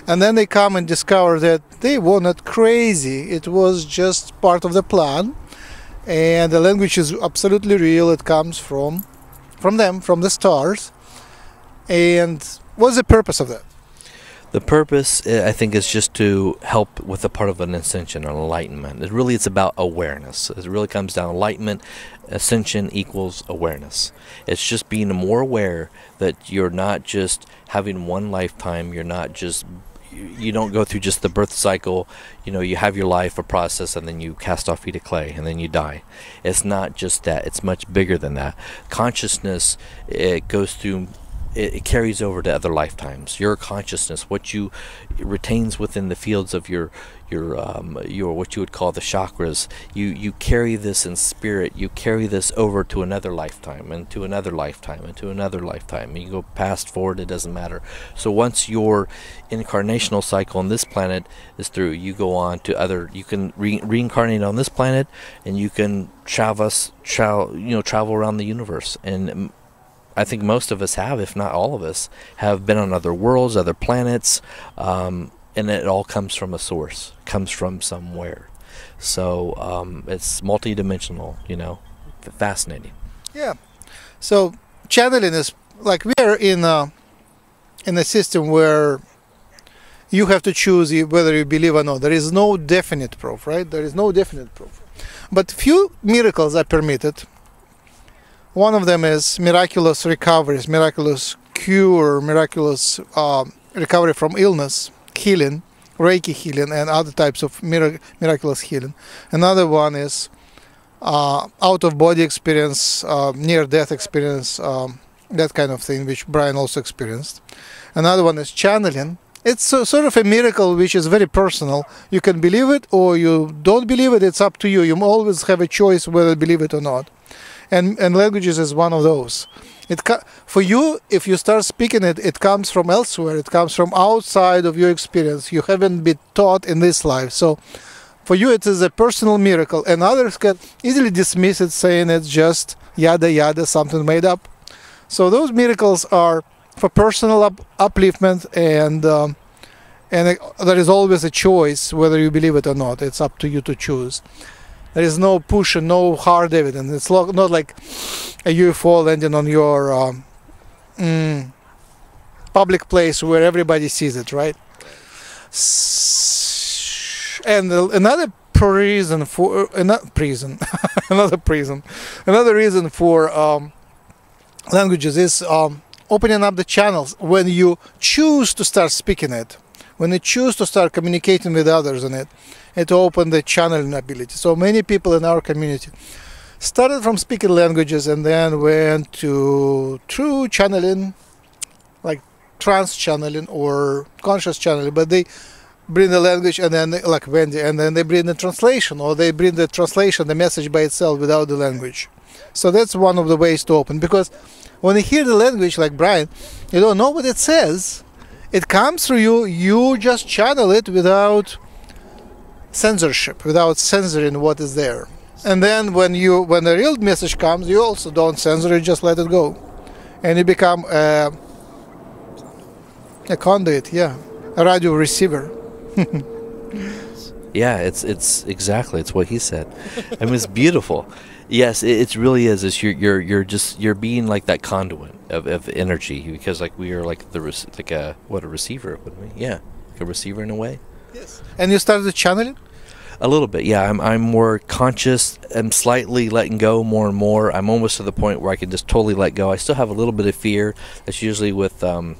and then they come and discover that they were not crazy. It was just part of the plan. And the language is absolutely real. It comes from from them, from the stars. And what's the purpose of that? The purpose, I think, is just to help with a part of an ascension or enlightenment. It really, it's about awareness. It really comes down to enlightenment. Ascension equals awareness. It's just being more aware that you're not just having one lifetime. You're not just... You don't go through just the birth cycle, you know, you have your life, a process, and then you cast off feet of clay, and then you die. It's not just that. It's much bigger than that. Consciousness, it goes through, it carries over to other lifetimes. Your consciousness, what you retains within the fields of your, your, um, your what you would call the chakras, you, you carry this in spirit, you carry this over to another lifetime, and to another lifetime, and to another lifetime. You go past, forward, it doesn't matter. So once your incarnational cycle on this planet is through, you go on to other, you can re reincarnate on this planet, and you can traverse, tra you know, travel around the universe. And I think most of us have, if not all of us, have been on other worlds, other planets, um, and it all comes from a source, comes from somewhere. So um, it's multidimensional, you know, fascinating. Yeah. So channeling is like we are in a, in a system where you have to choose whether you believe or not. There is no definite proof, right? There is no definite proof. But few miracles are permitted. One of them is miraculous recoveries, miraculous cure, miraculous uh, recovery from illness, healing, Reiki healing, and other types of mirac miraculous healing. Another one is uh, out-of-body experience, uh, near-death experience, um, that kind of thing, which Brian also experienced. Another one is channeling. It's a, sort of a miracle which is very personal. You can believe it or you don't believe it. It's up to you. You always have a choice whether to believe it or not. And, and languages is one of those. It for you, if you start speaking it, it comes from elsewhere. It comes from outside of your experience. You haven't been taught in this life. So for you, it is a personal miracle. And others can easily dismiss it, saying it's just yada yada, something made up. So those miracles are for personal up upliftment, and um, and it, there is always a choice whether you believe it or not. It's up to you to choose. There is no push and no hard evidence. It's lo not like a U F O landing on your um, mm, public place where everybody sees it, right? S and uh, another reason for uh, another reason, another reason, another reason for um, languages is um, opening up the channels when you choose to start speaking it, when you choose to start communicating with others in it. It opened the channeling ability. So many people in our community started from speaking languages and then went to true channeling, like trance channeling or conscious channeling. But they bring the language and then, they, like Wendy, and then they bring the translation, or they bring the translation, the message by itself without the language. So that's one of the ways to open, because when you hear the language, like Brian, you don't know what it says. It comes through you. You just channel it without censorship, without censoring what is there. And then when you when the real message comes, you also don't censor it, just let it go, and you become a, a conduit, yeah, a radio receiver. Yeah, it's it's exactly it's what he said. I mean, it's beautiful. Yes, it, it really is. It's you're you're you're just you're being like that conduit of, of energy, because like we are like the like a what a receiver wouldn't we? Yeah, like a receiver in a way. Yes. And you started channeling? A little bit, yeah. I'm, I'm more conscious. I'm slightly letting go more and more. I'm almost to the point where I can just totally let go. I still have a little bit of fear. That's usually with um,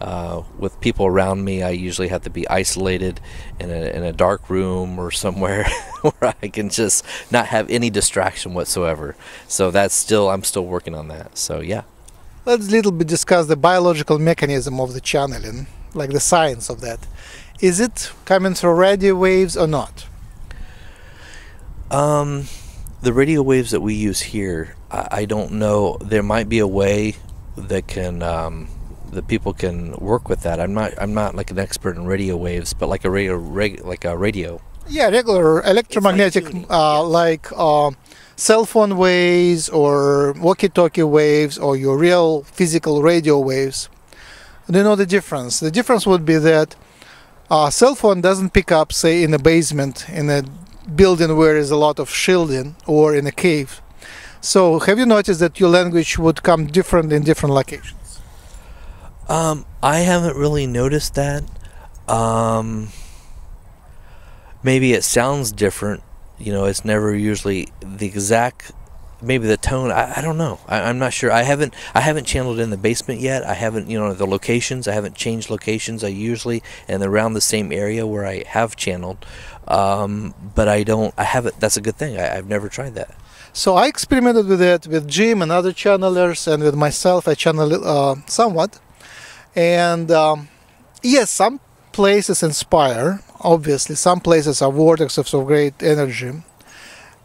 uh, with people around me. I usually have to be isolated in a, in a dark room or somewhere where I can just not have any distraction whatsoever. So that's still, I'm still working on that. So, yeah. Let's a little bit discuss the biological mechanism of the channeling, like the science of that. Is it coming through radio waves or not? Um, the radio waves that we use here, I, I don't know. There might be a way that can um, that people can work with that. I'm not. I'm not like an expert in radio waves, but like a radio, reg, like a radio. Yeah, regular electromagnetic, like, uh, yeah. like uh, cell phone waves or walkie-talkie waves, or your real physical radio waves. Do you know the difference? The difference would be that. Uh, cell phone doesn't pick up, say, in a basement, in a building where there's a lot of shielding, or in a cave. So, have you noticed that your language would come different in different locations? Um, I haven't really noticed that. Um, maybe it sounds different. You know, it's never usually the exact. Maybe the tone. I, I don't know. I, I'm not sure. I haven't. I haven't channeled in the basement yet. I haven't. You know, the locations. I haven't changed locations. I usually and around the same area where I have channeled, um, but I don't. I haven't. That's a good thing. I, I've never tried that. So I experimented with it with Jim and other channelers, and with myself. I channeled uh, somewhat, and um, yes, some places inspire. Obviously, some places are vortexes of great energy,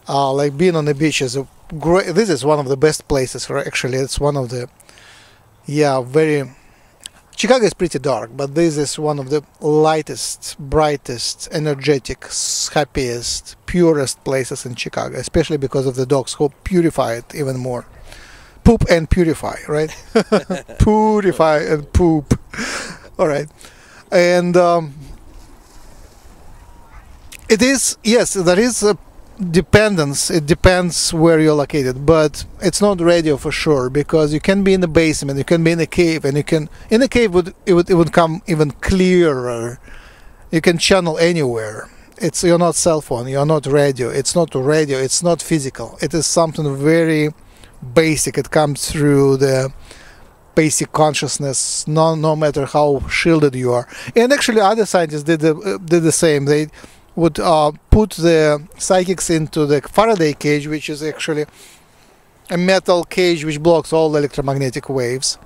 uh, like being on the beach is a great. This is one of the best places for, actually it's one of the yeah very Chicago is pretty dark, but this is one of the lightest, brightest, energetic, happiest, purest places in Chicago, especially because of the dogs who purify it even more. Poop and purify, right? Purify and poop. All right. And um, it is, yes, there is a dependence. It depends where you're located, but it's not radio for sure, because you can be in the basement, you can be in a cave, and you can in a cave would it would it would come even clearer. You can channel anywhere. It's you're not cell phone, you're not radio. It's not radio. It's not physical. It is something very basic. It comes through the basic consciousness, no no matter how shielded you are. And actually, other scientists did the, uh, did the same. They would uh, put the psychics into the Faraday cage, which is actually a metal cage which blocks all the electromagnetic waves,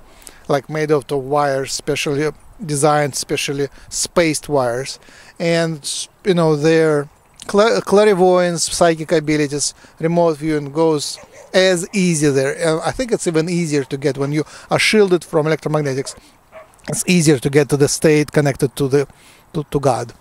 like made of the wires, specially designed, specially spaced wires. And, you know, their clairvoyance, psychic abilities, remote viewing goes as easy there. I think it's even easier to get when you are shielded from electromagnetics. It's easier to get to the state connected to, the, to, to God.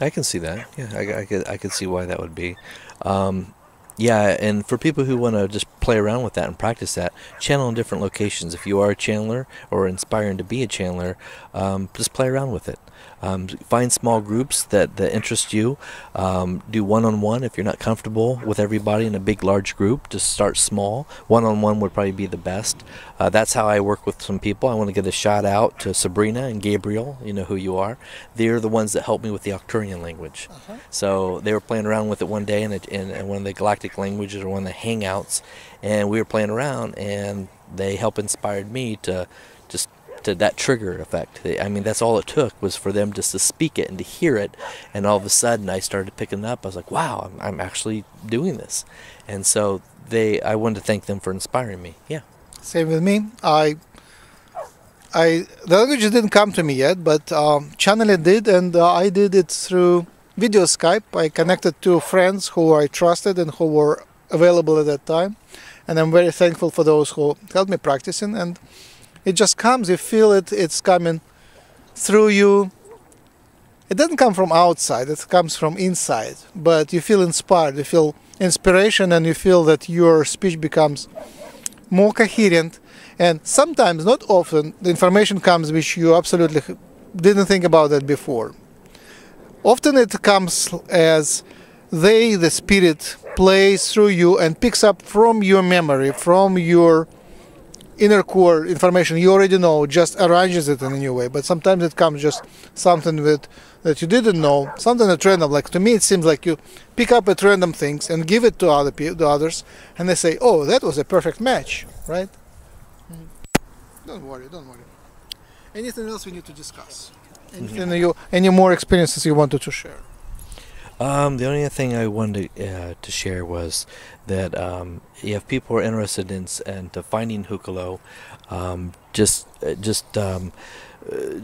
I can see that. Yeah, I, I, could, I could see why that would be. Um, Yeah, and for people who want to just play around with that and practice that, channel in different locations. If you are a channeler or inspiring to be a channeler, um, just play around with it. Um, find small groups that, that interest you. Um, do one-on-one if you're not comfortable with everybody in a big, large group. Just start small. One-on-one would probably be the best. Uh, that's how I work with some people. I want to give a shout out to Sabrina and Gabriel. You know who you are. They're the ones that helped me with the Arcturian language. Uh-huh. So they were playing around with it one day in, a, in, in one of the galactic languages or one of the hangouts, and we were playing around, and they helped inspired me to just... To that trigger effect. I mean, that's all it took, was for them just to speak it and to hear it, and all of a sudden I started picking up. I was like, wow, I'm, I'm actually doing this. And so they, I wanted to thank them for inspiring me. Yeah. Same with me. I, I the language didn't come to me yet, but um, channeling did, and uh, I did it through video Skype. I connected to friends who I trusted and who were available at that time, and I'm very thankful for those who helped me practicing. And it just comes, you feel it, it's coming through you. It doesn't come from outside, it comes from inside. But you feel inspired, you feel inspiration, and you feel that your speech becomes more coherent. And sometimes, not often, the information comes which you absolutely didn't think about it before. Often it comes as they, the spirit, plays through you and picks up from your memory, from your inner core information you already know, just arranges it in a new way. But sometimes it comes just something that that you didn't know, something at random. Like to me, it seems like you pick up at random things and give it to other people, to others, and they say, "Oh, that was a perfect match," right? Mm-hmm. Don't worry, don't worry. Anything else we need to discuss? Anything mm-hmm. you, any more experiences you wanted to share? Um, the only thing I wanted to, uh, to share was that um, if people are interested in into finding Hucolo, um, just just um,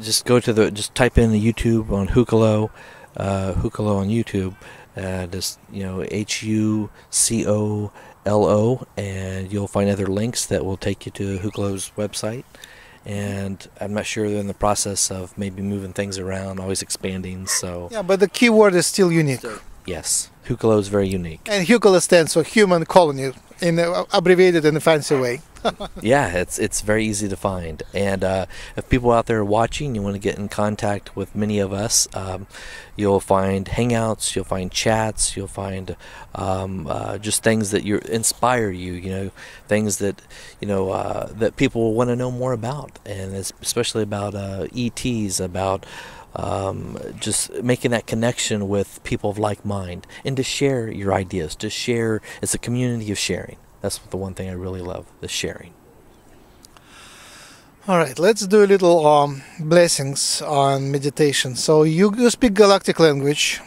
just go to the just type in the YouTube on Hucolo, uh, Hucolo on YouTube, uh, just you know H U C O L O, and you'll find other links that will take you to Hucolo's website. And I'm not sure, they're in the process of maybe moving things around, always expanding. So yeah, but the keyword is still unique. So, yes, Hucolo is very unique. And Hucolo stands for human colony, in uh, abbreviated in a fancy way. Yeah, it's it's very easy to find. And uh, if people out there are watching, you want to get in contact with many of us, um, you'll find hangouts, you'll find chats, you'll find um, uh, just things that you inspire you, you know, things that you know uh, that people want to know more about, and it's especially about uh, E Ts, about um, just making that connection with people of like mind, and to share your ideas, to share. It's a community of sharing. That's the one thing I really love, the sharing. All right, let's do a little um, blessings on meditation. So you, you speak galactic language.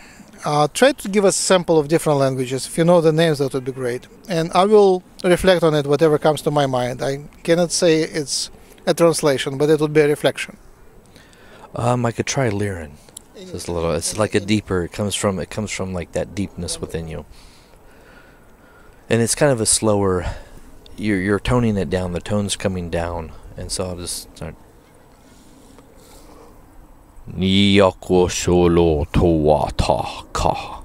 Uh, try to give us a sample of different languages. If you know the names, that would be great. And I will reflect on it, whatever comes to my mind. I cannot say it's a translation, but it would be a reflection. Um, I could try Liren. So it's a little, it's like a deeper, it comes from, it comes from like that deepness within you. And it's kind of a slower, you're, you're toning it down, the tone's coming down, and so I'll just start. Niyako sholo towata ka,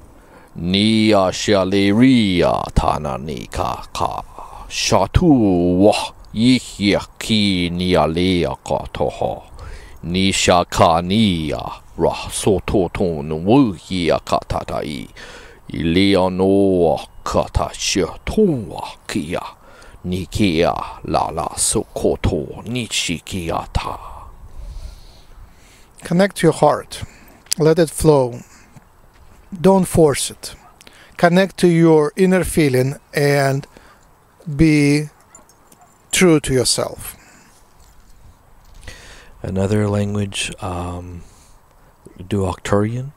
niya shaleria tanani ka ka, shatu wa yihya ki niyalea ka toho, nisha ka niya ra soto ton wu yia ka tatai, ileanoa kata shiotua kia nikia la la sokoto nichikiata. Connect your heart. Let it flow. Don't force it. Connect to your inner feeling and be true to yourself. Another language, um, do Arcturian.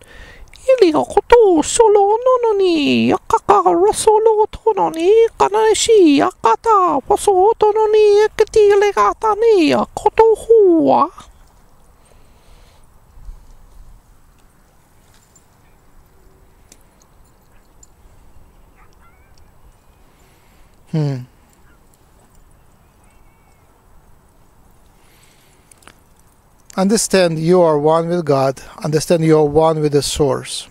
Hmm. Understand you are one with God. Understand you are one with the Source.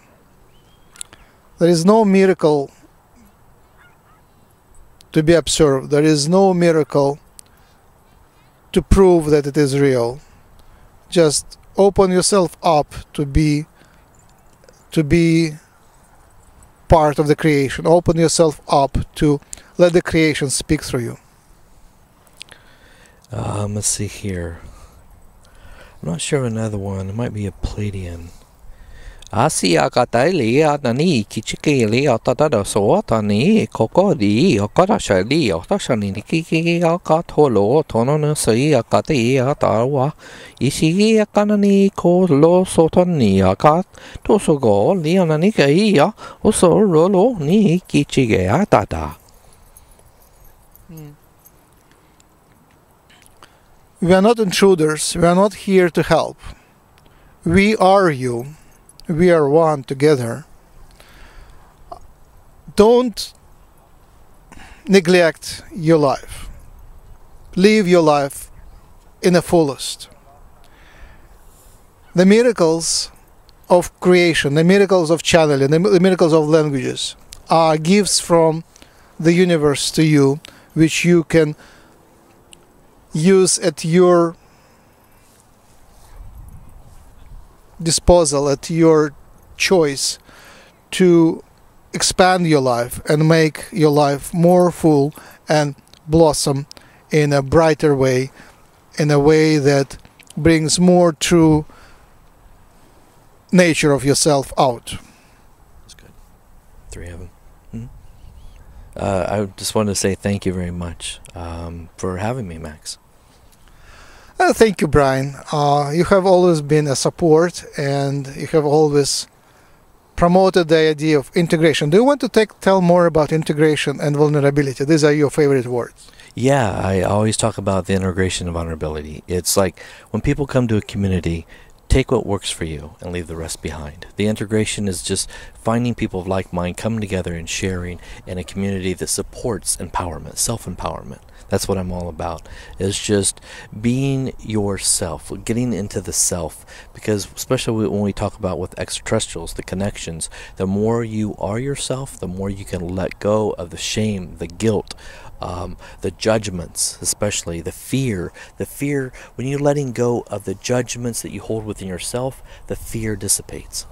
There is no miracle to be observed. There is no miracle to prove that it is real. Just open yourself up to be to be part of the creation. Open yourself up to let the creation speak through you. Um, let's see here. I'm not sure of another one. It might be a Pleiadian. We are not intruders. We are not here to help. We are you. We are one together. Don't neglect your life. Live your life in the fullest. The miracles of creation, the miracles of channeling, the miracles of languages are gifts from the universe to you, which you can use at your disposal, at your choice, to expand your life and make your life more full and blossom in a brighter way, in a way that brings more true nature of yourself out. That's good. Three of them. Mm-hmm. uh, I just wanted to say thank you very much um, for having me, Max. Uh, thank you, Brian. Uh, you have always been a support, and you have always promoted the idea of integration. Do you want to take, tell more about integration and vulnerability? These are your favorite words. Yeah, I always talk about the integration of vulnerability. It's like when people come to a community, take what works for you and leave the rest behind. The integration is just finding people of like mind, coming together and sharing in a community that supports empowerment, self-empowerment. That's what I'm all about, is just being yourself, getting into the self, because especially when we talk about with extraterrestrials, the connections, the more you are yourself, the more you can let go of the shame, the guilt, um, the judgments, especially the fear. The fear, when you're letting go of the judgments that you hold within yourself, the fear dissipates.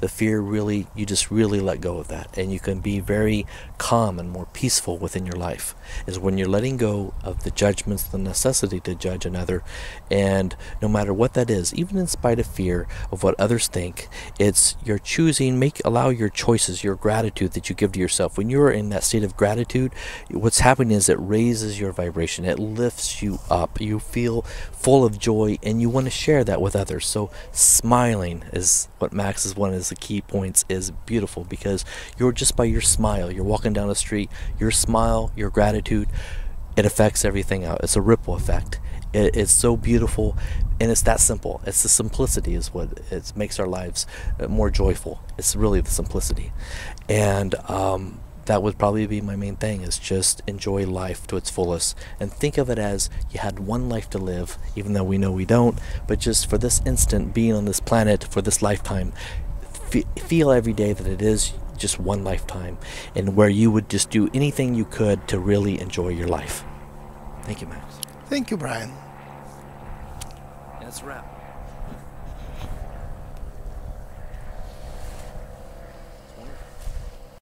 The fear really, you just really let go of that, and you can be very calm and more peaceful within your life, is when you're letting go of the judgments, the necessity to judge another, and no matter what that is, even in spite of fear of what others think, it's you're choosing, make, allow your choices, your gratitude that you give to yourself. When you're in that state of gratitude, what's happening is it raises your vibration, it lifts you up, you feel full of joy, and you want to share that with others. So smiling is what Max is one of the key points, is beautiful, because you're just by your smile, you're walking down the street, your smile, your gratitude, it affects everything out. It's a ripple effect. It, it's so beautiful, and it's that simple. It's the simplicity is what it makes our lives more joyful. It's really the simplicity, and um, that would probably be my main thing, is just enjoy life to its fullest, and think of it as you had one life to live, even though we know we don't, but just for this instant, being on this planet for this lifetime, feel every day that it is just one lifetime, and where you would just do anything you could to really enjoy your life. Thank you, Max. Thank you, Brian. That's a wrap.